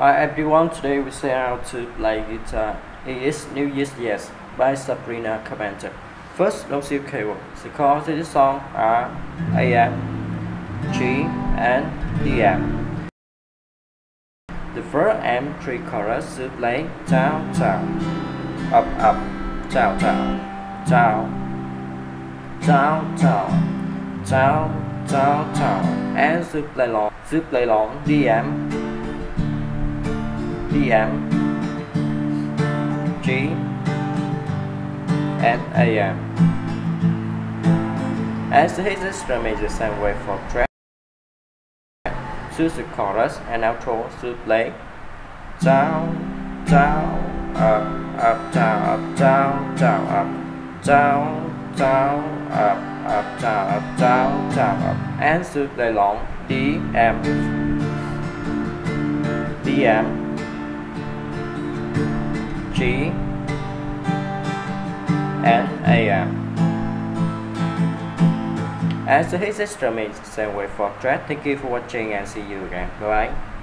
Hi everyone, today we say how to play guitar. It is New Year's Yes by Sabrina Carpenter. First, note your keyboard. The chords to this song are AM, G, and DM. The first and three chords to play down, down, up, up, down, down, down, down, down, down, down, down, and to play long, DM. DM, G, and AM. As the hit instrument is the same way for track, choose the chorus and outro to play down, down, up, up, down, up, down, down, up, down, down, up, up, down, up, down, down, up, and to play long DM, DM. G and AM. As the hit instrument is the same way for track. Thank you for watching and see you again. Bye bye.